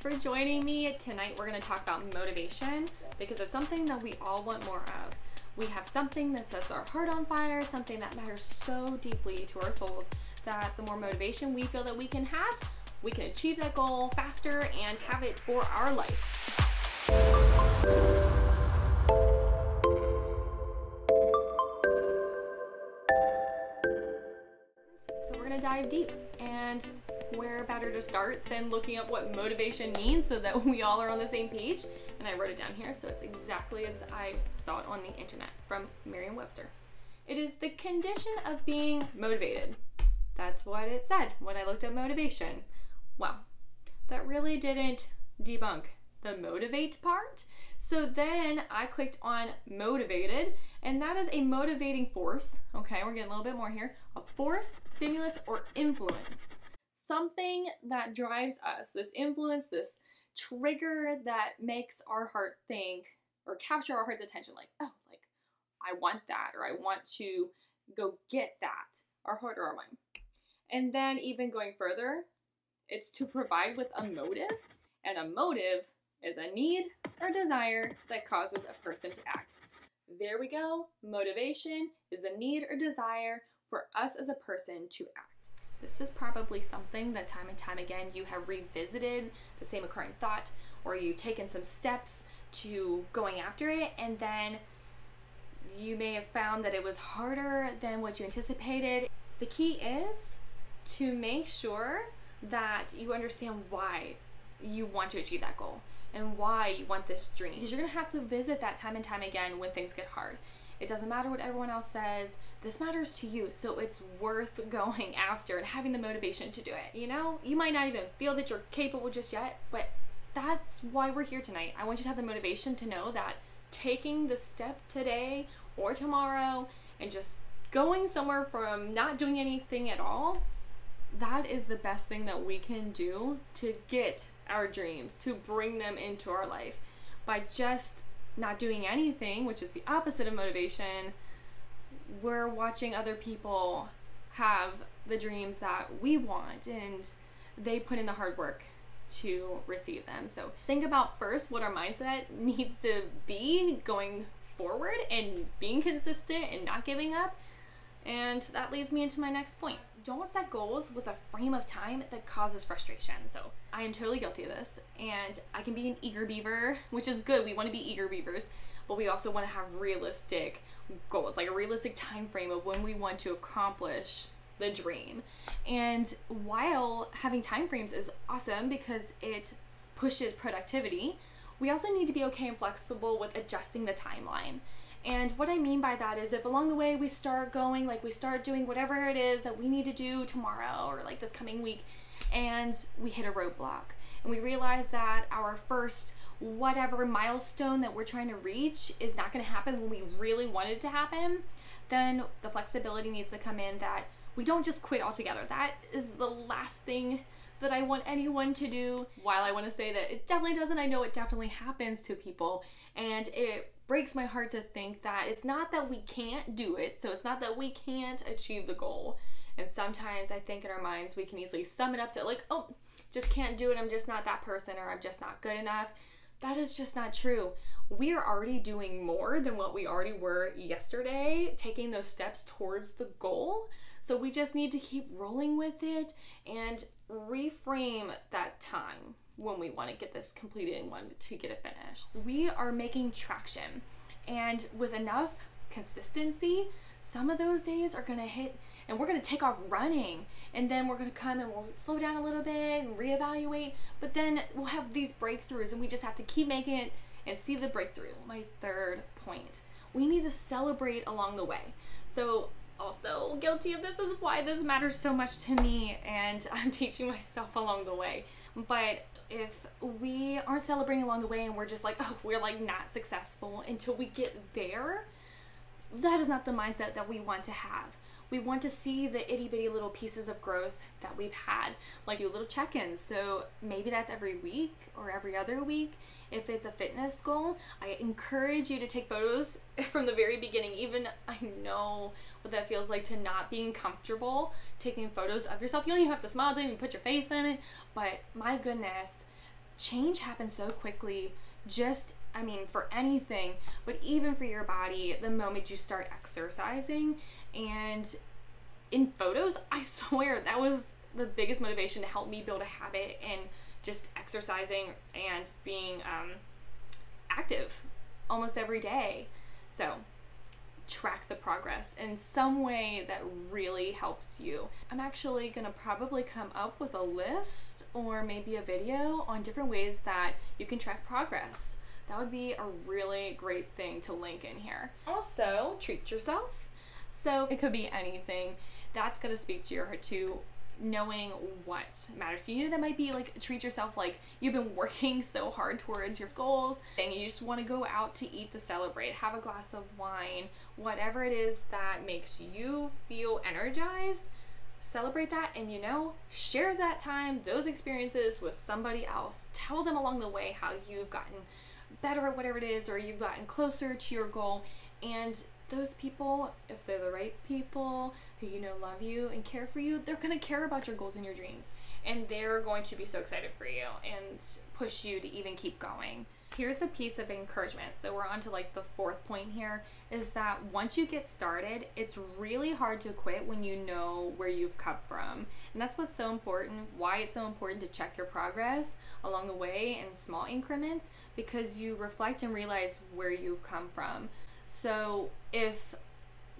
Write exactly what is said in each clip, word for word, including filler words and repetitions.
for joining me. Tonight we're going to talk about motivation because it's something that we all want more of. We have something that sets our heart on fire, something that matters so deeply to our souls that the more motivation we feel that we can have, we can achieve that goal faster and have it for our life. Dive deep, and where better to start than looking up what motivation means so that we all are on the same page. And I wrote it down here so it's exactly as I saw it on the internet from Merriam-Webster. It is the condition of being motivated. That's what it said when I looked at motivation. Well, that really didn't debunk the motivate part. So then I clicked on motivated, and that is a motivating force. Okay, we're getting a little bit more here. A force, stimulus, or influence. Something that drives us, this influence, this trigger that makes our heart think or capture our heart's attention. Like, oh, like I want that, or I want to go get that, our heart or our mind. And then even going further, it's to provide with a motive, and a motive is a need or desire that causes a person to act. There we go. Motivation is the need or desire for us as a person to act. This is probably something that time and time again you have revisited the same occurring thought, or you've taken some steps to going after it, and then you may have found that it was harder than what you anticipated. The key is to make sure that you understand why you want to achieve that goal and why you want this dream, because you're gonna have to visit that time and time again when things get hard. It doesn't matter what everyone else says, this matters to you, so it's worth going after and having the motivation to do it. You know, you might not even feel that you're capable just yet, but that's why we're here tonight. I want you to have the motivation to know that taking the step today or tomorrow and just going somewhere from not doing anything at all, that is the best thing that we can do to get our dreams, to bring them into our life. By just not doing anything, which is the opposite of motivation, we're watching other people have the dreams that we want, and they put in the hard work to receive them. So think about first what our mindset needs to be going forward and being consistent and not giving up. And that leads me into my next point. Don't set goals with a frame of time that causes frustration. So I am totally guilty of this, and I can be an eager beaver, which is good. We want to be eager beavers, but we also want to have realistic goals, like a realistic time frame of when we want to accomplish the dream. And while having time frames is awesome because it pushes productivity, we also need to be okay and flexible with adjusting the timeline. And what I mean by that is if along the way we start going, like we start doing whatever it is that we need to do tomorrow or like this coming week, and we hit a roadblock and we realize that our first whatever milestone that we're trying to reach is not going to happen when we really wanted it to happen, then the flexibility needs to come in that we don't just quit altogether. That is the last thing that I want anyone to do. While I want to say that it definitely doesn't, I know it definitely happens to people, and it breaks my heart to think that it's not that we can't do it, so it's not that we can't achieve the goal. And sometimes I think in our minds we can easily sum it up to like, oh, just can't do it, I'm just not that person, or I'm just not good enough. That is just not true. We are already doing more than what we already were yesterday, taking those steps towards the goal. So we just need to keep rolling with it and reframe that time when we want to get this completed and want to get it finished. We are making traction, and with enough consistency, some of those days are gonna hit and we're gonna take off running, and then we're gonna come and we'll slow down a little bit and reevaluate, but then we'll have these breakthroughs, and we just have to keep making it and see the breakthroughs. My third point, we need to celebrate along the way. So also guilty of this is why this matters so much to me, and I'm teaching myself along the way. But if we aren't celebrating along the way and we're just like, oh, we're like not successful until we get there, that is not the mindset that we want to have. We want to see the itty bitty little pieces of growth that we've had, like do little check-ins. So maybe that's every week or every other week. If it's a fitness goal, I encourage you to take photos from the very beginning. Even I know what that feels like to not being comfortable taking photos of yourself. You don't even have to smile, don't even put your face in it, but my goodness, change happens so quickly, just, I mean, for anything, but even for your body, the moment you start exercising. And in photos, I swear that was the biggest motivation to help me build a habit and just exercising and being um, active almost every day. So track the progress in some way that really helps you. I'm actually gonna probably come up with a list or maybe a video on different ways that you can track progress. That would be a really great thing to link in here. Also, treat yourself. So it could be anything that's gonna speak to your heart to knowing what matters. So you know, that might be like, treat yourself like you've been working so hard towards your goals and you just want to go out to eat to celebrate, have a glass of wine, whatever it is that makes you feel energized, celebrate that. And you know, share that time, those experiences with somebody else. Tell them along the way how you've gotten better at whatever it is, or you've gotten closer to your goal. And those people, if they're the right people who you know love you and care for you, they're gonna care about your goals and your dreams, and they're going to be so excited for you and push you to even keep going. Here's a piece of encouragement. So we're on to like the fourth point here, is that once you get started, it's really hard to quit when you know where you've come from. And that's what's so important, why it's so important to check your progress along the way in small increments, because you reflect and realize where you've come from. So if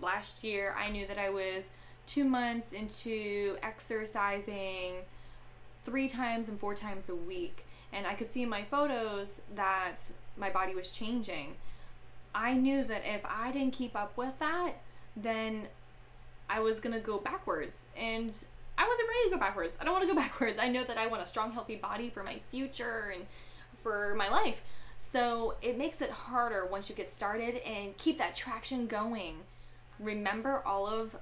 last year I knew that I was two months into exercising three times and four times a week, and I could see in my photos that my body was changing, I knew that if I didn't keep up with that, then I was gonna go backwards. And I wasn't ready to go backwards. I don't want to go backwards. I know that I want a strong, healthy body for my future and for my life. So it makes it harder once you get started, and keep that traction going. Remember all of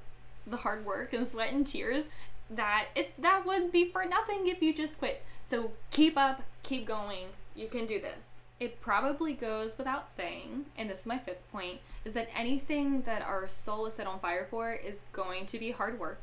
the hard work and sweat and tears that it that would be for nothing if you just quit. So keep up, keep going. You can do this. It probably goes without saying, and this is my fifth point, is that anything that our soul is set on fire for is going to be hard work.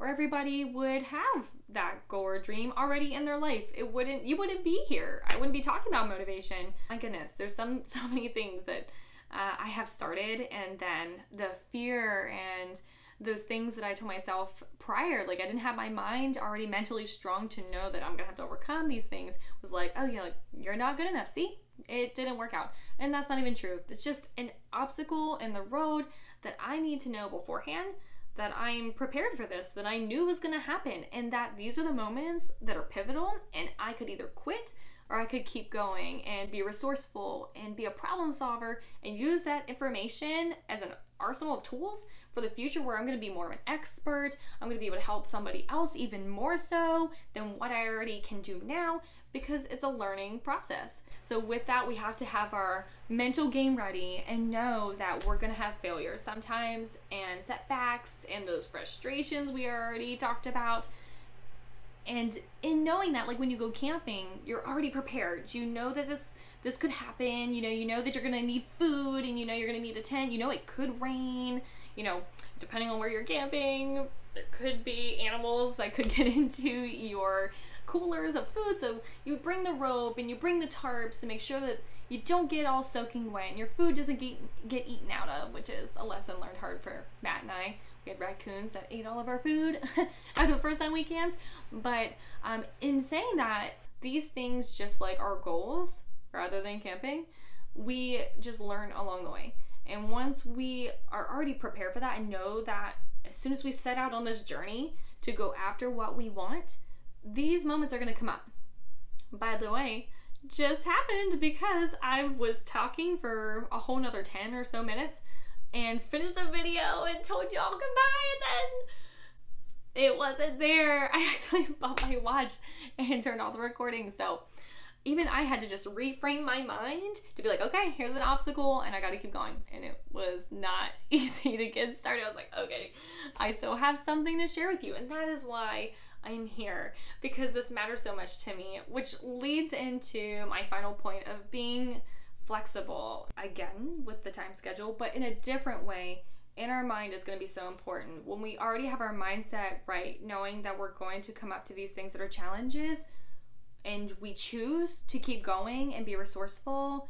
Or everybody would have that goal or dream already in their life. It wouldn't, you wouldn't be here. I wouldn't be talking about motivation. My goodness, there's some so many things that uh, I have started, and then the fear and those things that I told myself prior, like I didn't have my mind already mentally strong to know that I'm gonna have to overcome these things, was like, oh yeah, like, you're not good enough, see? It didn't work out. And that's not even true. It's just an obstacle in the road that I need to know beforehand that I'm prepared for this, that I knew was gonna happen, and that these are the moments that are pivotal, and I could either quit or I could keep going and be resourceful and be a problem solver and use that information as an arsenal of tools for the future, where I'm gonna be more of an expert. I'm gonna be able to help somebody else even more so than what I already can do now, because it's a learning process. So with that, we have to have our mental game ready and know that we're gonna have failures sometimes, and setbacks, and those frustrations we already talked about. And in knowing that, like when you go camping, you're already prepared. You know that this this could happen. You know, you know that you're gonna need food, and you know you're gonna need a tent. You know it could rain. You know, depending on where you're camping, there could be animals that could get into your coolers of food. So you bring the rope and you bring the tarps to make sure that you don't get all soaking wet and your food doesn't get, get eaten out of, which is a lesson learned hard for Matt and I. We had raccoons that ate all of our food after the first time we camped. But um, in saying that, these things, just like our goals, rather than camping, we just learn along the way. And once we are already prepared for that and know that as soon as we set out on this journey to go after what we want, these moments are gonna come up. By the way, just happened because I was talking for a whole nother ten or so minutes and finished the video and told y'all goodbye, and then it wasn't there. I actually bought my watch and turned off the recording. So even I had to just reframe my mind to be like, okay, here's an obstacle and I gotta keep going. And it was not easy to get started. I was like, okay, I still have something to share with you. And that is why I'm here, because this matters so much to me, which leads into my final point of being flexible, again with the time schedule, but in a different way. In our mind is going to be so important. When we already have our mindset right, knowing that we're going to come up to these things that are challenges, and we choose to keep going and be resourceful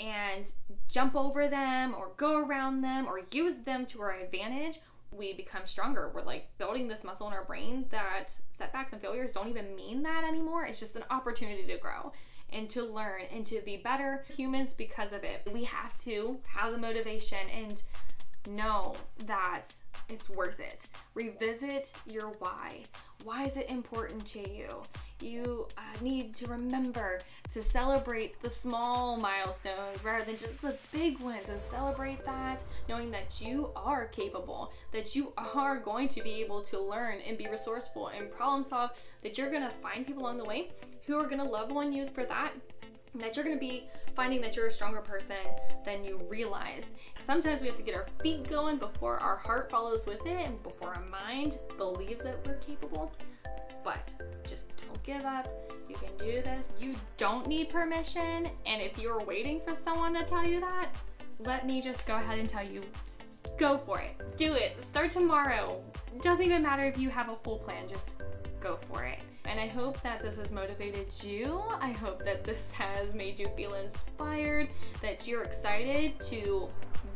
and jump over them or go around them or use them to our advantage, we become stronger. We're like building this muscle in our brain that setbacks and failures don't even mean that anymore. It's just an opportunity to grow and to learn and to be better humans because of it. We have to have the motivation and know that it's worth it. Revisit your why. Why is it important to you? You uh, need to remember to celebrate the small milestones rather than just the big ones, and celebrate that knowing that you are capable, that you are going to be able to learn and be resourceful and problem solve, that you're gonna find people along the way who are gonna love on you for that, and that you're gonna be finding that you're a stronger person than you realize. Sometimes we have to get our feet going before our heart follows with it and before our mind believes that we're capable. But just don't give up. You can do this. You don't need permission. And if you're waiting for someone to tell you that, let me just go ahead and tell you, go for it. Do it. Start tomorrow. Doesn't even matter if you have a full plan. Just go for it. And I hope that this has motivated you. I hope that this has made you feel inspired, that you're excited to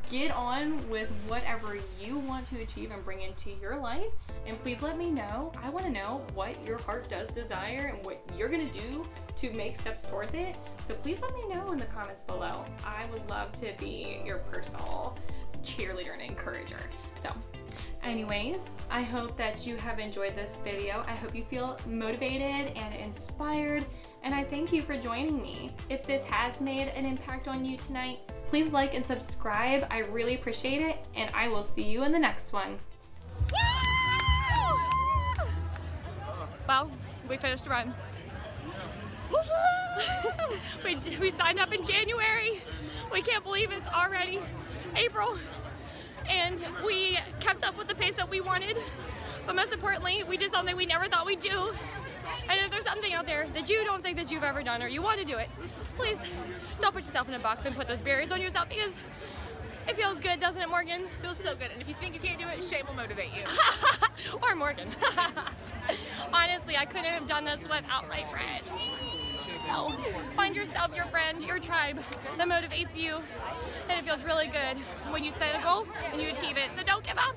get on with whatever you want to achieve and bring into your life. And please let me know. I want to know what your heart does desire and what you're going to do to make steps toward it. So please let me know in the comments below. I would love to be your personal cheerleader and encourager. So anyways, I hope that you have enjoyed this video. I hope you feel motivated and inspired, and I thank you for joining me. If this has made an impact on you tonight, please like and subscribe. I really appreciate it, and I will see you in the next one. Yeah! Well, we finished the run. Woohoo! we, we signed up in January. We can't believe it's already April. And we kept up with the pace that we wanted, but most importantly, we did something we never thought we'd do. And if there's something out there that you don't think that you've ever done or you want to do it, please don't put yourself in a box and put those barriers on yourself, because it feels good, doesn't it, Morgan? It feels so good, and if you think you can't do it, Shae will motivate you. Or Morgan. Honestly, I couldn't have done this without my friend. So find yourself, your friend, your tribe that motivates you, and it feels really good when you set a goal and you achieve it. So don't give up.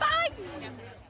Bye.